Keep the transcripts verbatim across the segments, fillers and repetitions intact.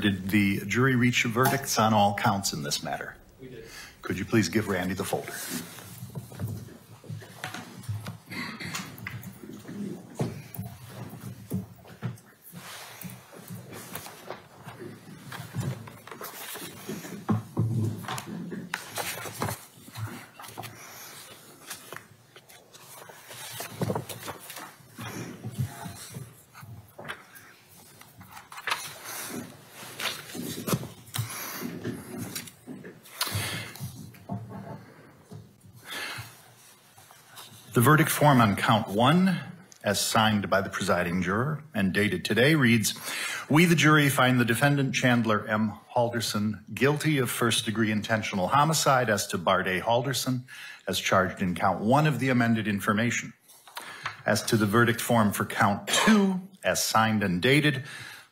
Did the jury reach verdicts on all counts in this matter? We did. Could you please give Randy the folder? The verdict form on count one, as signed by the presiding juror and dated today, reads, "We, the jury, find the defendant Chandler M. Halderson guilty of first-degree intentional homicide as to Bart A. Halderson, as charged in count one of the amended information. As to the verdict form for count two, as signed and dated,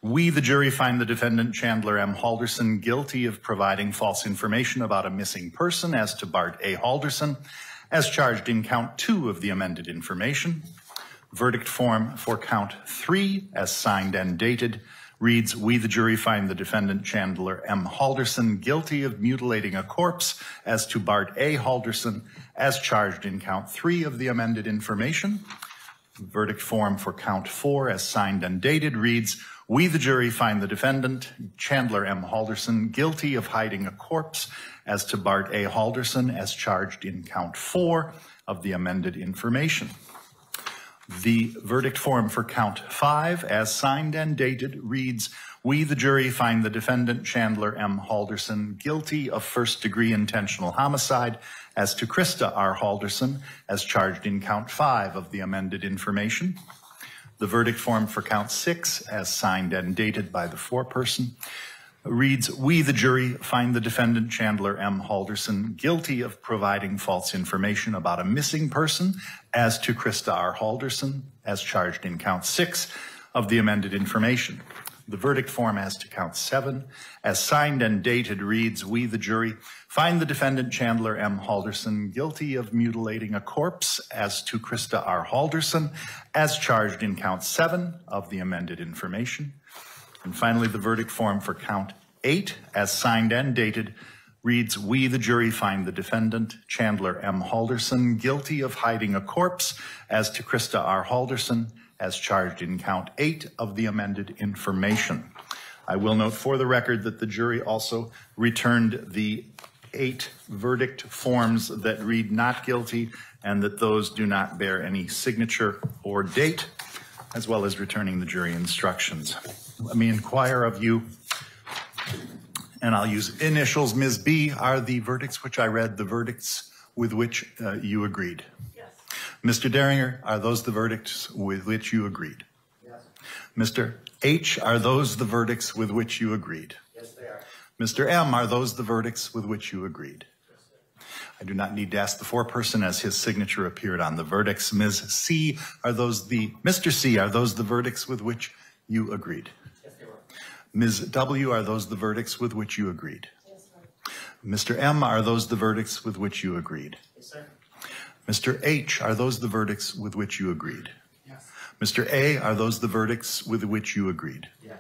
we, the jury, find the defendant Chandler M. Halderson guilty of providing false information about a missing person as to Bart A. Halderson, as charged in count two of the amended information. Verdict form for count three, as signed and dated, reads, we, the jury, find the defendant Chandler M. Halderson guilty of mutilating a corpse as to Bart A. Halderson, as charged in count three of the amended information. Verdict form for count four, as signed and dated, reads, we, the jury, find the defendant Chandler M. Halderson guilty of hiding a corpse as to Bart A. Halderson, as charged in count four of the amended information. The verdict form for count five, as signed and dated, reads, we, the jury, find the defendant Chandler M. Halderson guilty of first-degree intentional homicide as to Krista R. Halderson, as charged in count five of the amended information. The verdict form for count six, as signed and dated by the foreperson, reads, we, the jury, find the defendant Chandler M. Halderson guilty of providing false information about a missing person as to Krista R. Halderson, as charged in count six of the amended information. The verdict form as to count seven, as signed and dated, reads, we, the jury, find the defendant Chandler M. Halderson guilty of mutilating a corpse as to Krista R. Halderson, as charged in count seven of the amended information. And finally, the verdict form for count eight, as signed and dated, reads, we, the jury, find the defendant Chandler M. Halderson guilty of hiding a corpse as to Krista R. Halderson, as charged in count eight of the amended information. I will note for the record that the jury also returned the eight verdict forms that read not guilty and that those do not bear any signature or date, as well as returning the jury instructions. Let me inquire of you, and I'll use initials. Miz B, are the verdicts which I read the verdicts with which uh, you agreed? Mister Derringer, are those the verdicts with which you agreed? Yes. Mister H, are those the verdicts with which you agreed? Yes, they are. Mister M, are those the verdicts with which you agreed? Yes, they are. I do not need to ask the foreperson, as his signature appeared on the verdicts. Miz C, are those the, Mister C, are those the verdicts with which you agreed? Yes, they were. Miz W, are those the verdicts with which you agreed? Yes, sir. Mister M, are those the verdicts with which you agreed? Yes, sir. Mister H, are those the verdicts with which you agreed? Yes. Mister A, are those the verdicts with which you agreed? Yes.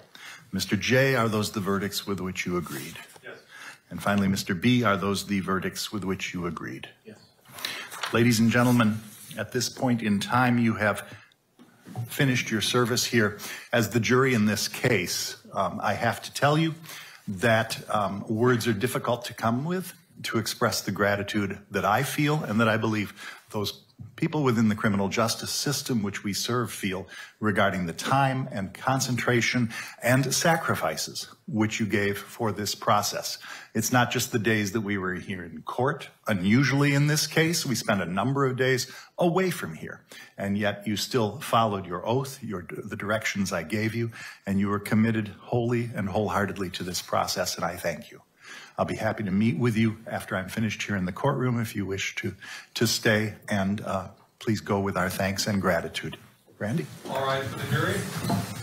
Mister J, are those the verdicts with which you agreed? Yes. And finally, Mister B, are those the verdicts with which you agreed? Yes. Ladies and gentlemen, at this point in time, you have finished your service here. As the jury in this case, um, I have to tell you that um, words are difficult to come with to express the gratitude that I feel and that I believe those people within the criminal justice system which we serve feel regarding the time and concentration and sacrifices which you gave for this process. It's not just the days that we were here in court. Unusually in this case, we spent a number of days away from here, and yet you still followed your oath, your, the directions I gave you, and you were committed wholly and wholeheartedly to this process, and I thank you. I'll be happy to meet with you after I'm finished here in the courtroom if you wish to, to stay, and uh, please go with our thanks and gratitude. Randy? All right, for the jury.